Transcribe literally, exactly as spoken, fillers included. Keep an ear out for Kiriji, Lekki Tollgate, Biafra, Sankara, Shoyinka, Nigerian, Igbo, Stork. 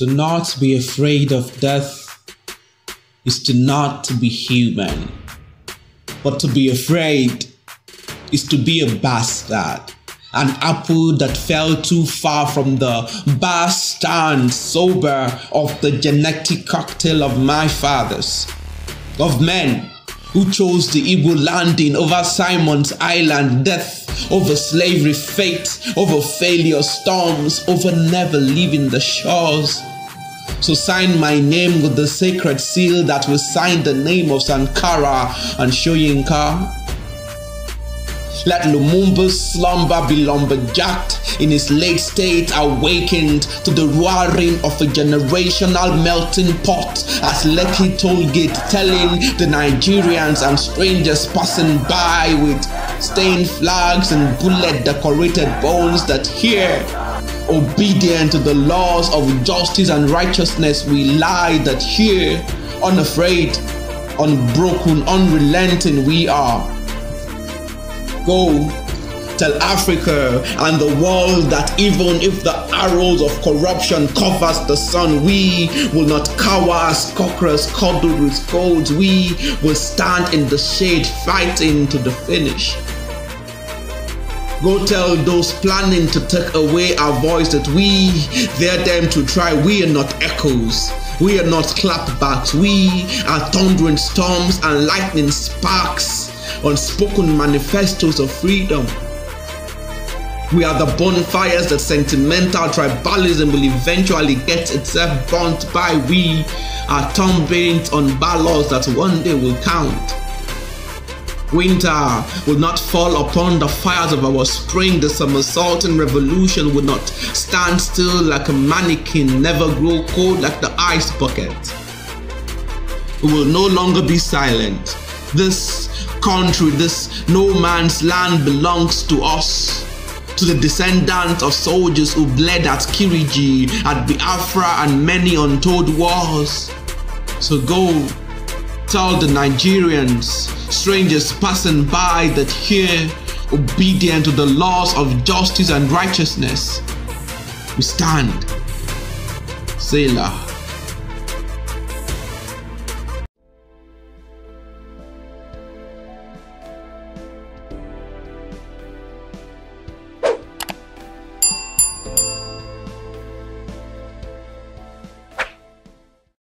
To not be afraid of death is to not be human. But to be afraid is to be a bastard. An apple that fell too far from the bar stand sober of the genetic cocktail of my fathers, of men who chose the Igbo landing over Simon's Island, death over slavery, fate over failure, storms over never leaving the shores. So sign my name with the sacred seal that will sign the name of Sankara and Shoyinka. Let Lumumba's slumber be lumberjacked in his late state, awakened to the roaring of a generational melting pot at Lekki Tollgate, telling the Nigerians and strangers passing by with stained flags and bullet-decorated bones that here, obedient to the laws of justice and righteousness, we lie, that here, unafraid, unbroken, unrelenting, we are. Go, tell Africa and the world that even if the arrows of corruption covers the sun, we will not cower as cockroaches cuddled with colds. We will stand in the shade fighting to the finish. Go tell those planning to take away our voice that we dare them to try. We are not echoes. We are not clapbacks. We are thundering storms and lightning sparks. Unspoken manifestos of freedom. We are the bonfires that sentimental tribalism will eventually get itself burnt by. We are thumb-bent on ballots that one day will count. Winter will not fall upon the fires of our spring. The somersaulting revolution will not stand still like a mannequin, never grow cold like the ice bucket. We will no longer be silent. This country, this no man's land belongs to us, to the descendants of soldiers who bled at Kiriji, at Biafra and many untold wars. So go, tell the Nigerians, strangers passing by, that here, obedient to the laws of justice and righteousness, we stand. Selah.